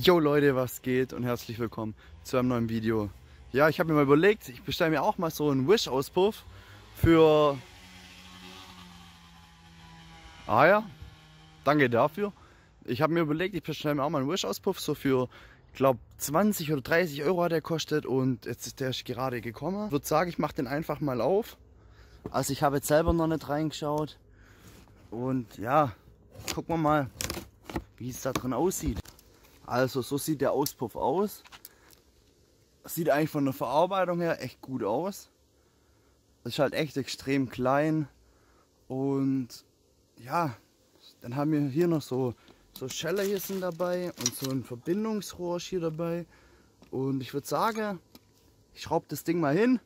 Yo Leute, was geht und herzlich willkommen zu einem neuen Video. Ja, ich habe mir mal überlegt, ich bestelle mir auch mal so einen Wish-Auspuff für... Ah ja, danke dafür. Ich habe mir überlegt, ich bestelle mir auch mal einen Wish-Auspuff, so für, glaube 20 oder 30 Euro hat der kostet und jetzt ist der gerade gekommen. Ich würde sagen, ich mache den einfach mal auf. Also ich habe jetzt selber noch nicht reingeschaut und ja, gucken wir mal, wie es da drin aussieht. Also so sieht der Auspuff aus. Sieht eigentlich von der Verarbeitung her echt gut aus. Ist halt echt extrem klein. Und ja, dann haben wir hier noch so Scheller hier sind dabei und so ein Verbindungsrohr hier dabei. Und ich würde sagen, ich schraube das Ding mal hin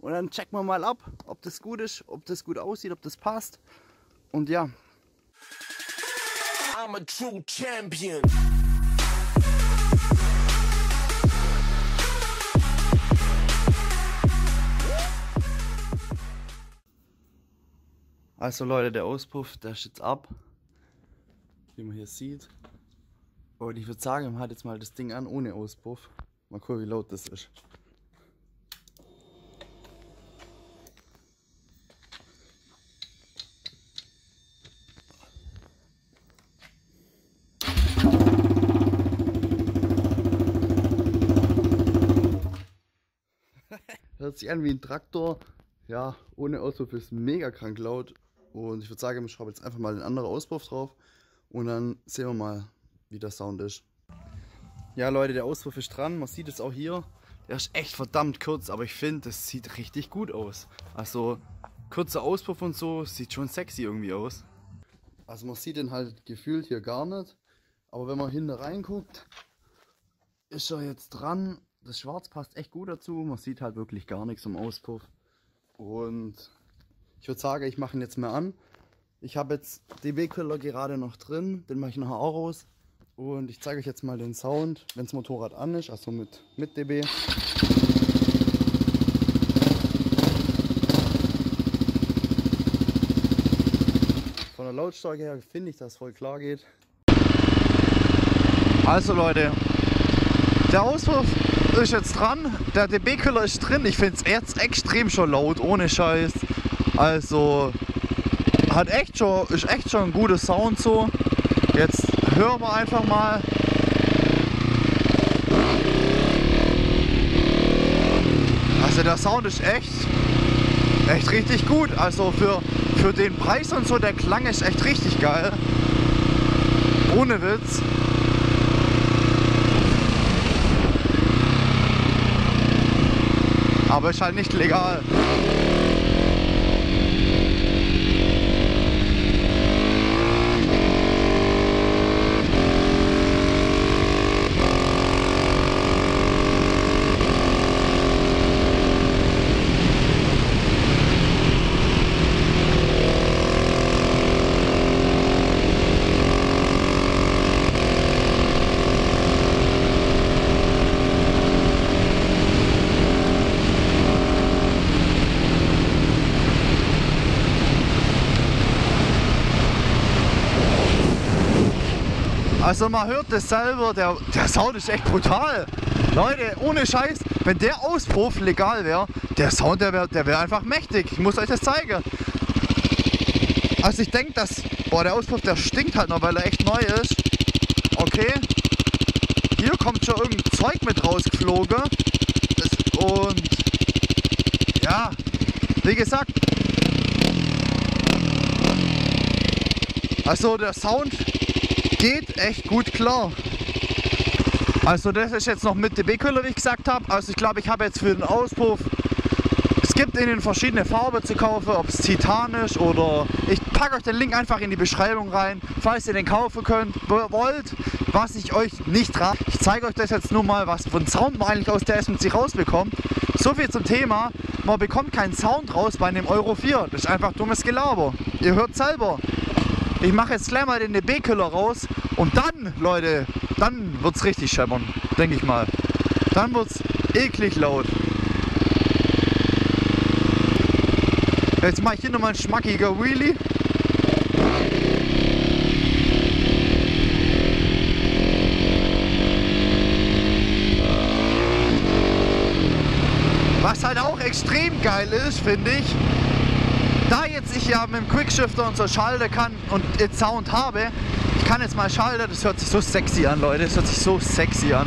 und dann checken wir mal ab, ob das gut ist, ob das gut aussieht, ob das passt. Und ja. I'm a true champion. Also Leute, der Auspuff, der ist jetzt ab, wie man hier sieht. Und ich würde sagen, man hat jetzt mal das Ding an ohne Auspuff. Mal gucken, wie laut das ist. Hört sich an wie ein Traktor. Ja, ohne Auspuff ist mega krank laut. Und ich würde sagen, ich schraube jetzt einfach mal den anderen Auspuff drauf und dann sehen wir mal, wie der Sound ist. Ja Leute, der Auspuff ist dran, man sieht es auch hier. Der ist echt verdammt kurz, aber ich finde, das sieht richtig gut aus. Also kurzer Auspuff und so, sieht schon sexy irgendwie aus. Also man sieht den halt gefühlt hier gar nicht. Aber wenn man hinten reinguckt, ist er jetzt dran. Das Schwarz passt echt gut dazu, man sieht halt wirklich gar nichts am Auspuff. Und ich würde sagen, ich mache ihn jetzt mal an. Ich habe jetzt DB-Killer gerade noch drin, den mache ich nachher auch raus. Und ich zeige euch jetzt mal den Sound, wenn das Motorrad an ist, also mit DB. Von der Lautstärke her finde ich, dass es voll klar geht. Also Leute, der Auspuff ist jetzt dran, der DB-Killer ist drin. Ich finde es jetzt extrem schon laut, ohne Scheiß. Also ist echt schon ein guter Sound so. Jetzt hören wir einfach mal. Also der Sound ist echt richtig gut. Also für den Preis und so, der Klang ist echt richtig geil. Ohne Witz. Aber ist halt nicht legal. Also man hört das selber, der Sound ist echt brutal. Leute, ohne Scheiß, wenn der Auspuff legal wäre, der Sound, der wäre einfach mächtig. Ich muss euch das zeigen. Also ich denke, der Auspuff, der stinkt halt noch, weil er echt neu ist. Okay. Hier kommt schon irgendein Zeug mit rausgeflogen. Und ja, wie gesagt. Also der Sound geht echt gut klar. Also das ist jetzt noch mit DB-Killer, wie ich gesagt habe. Also ich glaube, ich habe jetzt für den Auspuff, es gibt in den verschiedenen Farben zu kaufen, ob es titanisch oder, ich packe euch den Link einfach in die Beschreibung rein, falls ihr den kaufen wollt, was ich euch nicht rate. Ich zeige euch das jetzt nur mal, was für einen Sound man eigentlich aus der SMC rausbekommt. So viel zum Thema, man bekommt keinen Sound raus bei einem Euro 4. Das ist einfach dummes Gelaber. Ihr hört selber. Ich mache jetzt gleich mal den DB-Killer raus und dann, Leute, dann wird es richtig scheppern, denke ich mal. Dann wird es eklig laut. Jetzt mache ich hier nochmal einen schmackiger Wheelie. extrem geil ist, finde ich, da jetzt ich ja mit dem Quickshifter und so schalte kann und den Sound habe, ich kann jetzt mal schalten, das hört sich so sexy an, Leute, das hört sich so sexy an.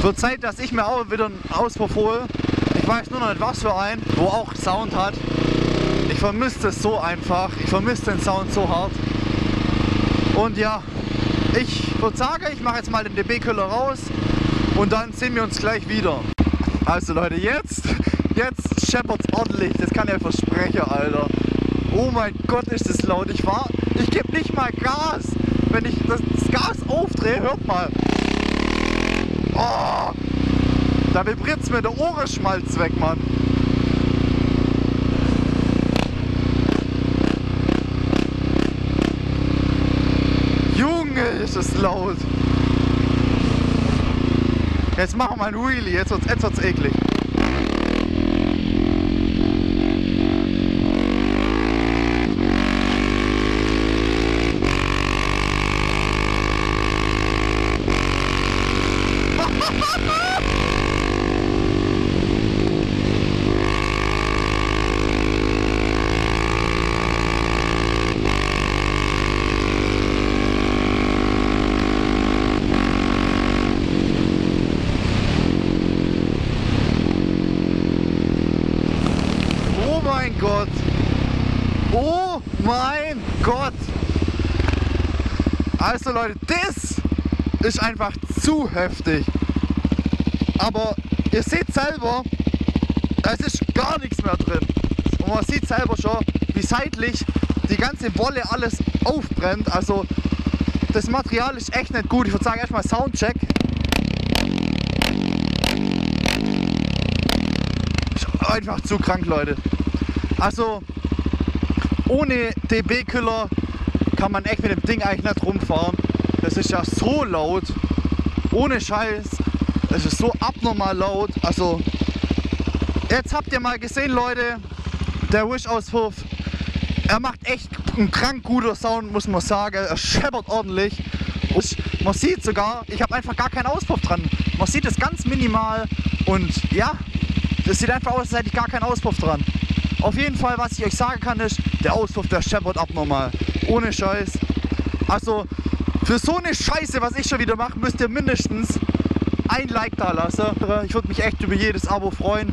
Wird Zeit, dass ich mir auch wieder einen Auspuff hole. Ich weiß nur noch nicht, was für einen, wo auch Sound hat. Ich vermisse das so einfach. Ich vermisse den Sound so hart. Und ja, ich würde sagen, ich mache jetzt mal den DB-Killer raus und dann sehen wir uns gleich wieder. Also Leute, jetzt scheppert's ordentlich. Das kann ja versprechen, Alter. Oh mein Gott, ist das laut. Ich gebe nicht mal Gas. Wenn ich das Gas aufdrehe, hört mal. Oh, da vibriert's mir der Ohrenschmalz weg, Mann. Junge, ist es laut. Jetzt machen wir ein Wheelie, jetzt wird's eklig. Oh mein Gott! Also Leute, das ist einfach zu heftig. Aber ihr seht selber, da ist gar nichts mehr drin. Und man sieht selber schon, wie seitlich die ganze Wolle alles aufbrennt. Also das Material ist echt nicht gut. Ich würde sagen, erstmal Soundcheck. Ist einfach zu krank, Leute. Also ohne DB-Killer kann man echt mit dem Ding eigentlich nicht rumfahren. Das ist ja so laut, ohne Scheiß, es ist so abnormal laut. Also jetzt habt ihr mal gesehen, Leute, der Wish-Auspuff, er macht echt einen krank guter Sound, muss man sagen. Er scheppert ordentlich. Und man sieht sogar, ich habe einfach gar keinen Auspuff dran. Man sieht es ganz minimal und ja, es sieht einfach aus, als hätte ich gar keinen Auspuff dran. Auf jeden Fall, was ich euch sagen kann, ist, der Auspuff, der scheppert abnormal. Ohne Scheiß. Also, für so eine Scheiße, was ich schon wieder mache, müsst ihr mindestens ein Like da lassen. Ich würde mich echt über jedes Abo freuen.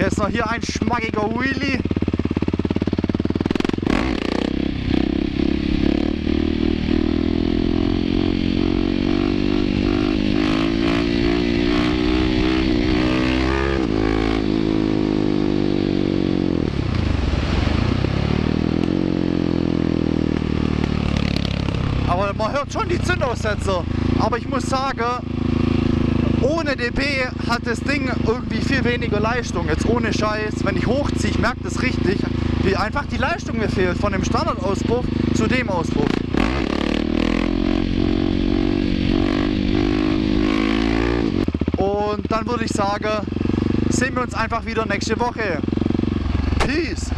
Jetzt noch hier ein schmackiger Wheelie. Aber man hört schon die Zündaussetzer. Aber ich muss sagen, ohne DB hat das Ding irgendwie viel weniger Leistung, jetzt ohne Scheiß. Wenn ich hochziehe, ich merke das richtig, wie einfach die Leistung mir fehlt, von dem Standardauspuff zu dem Auspuff. Und dann würde ich sagen, sehen wir uns einfach wieder nächste Woche. Peace!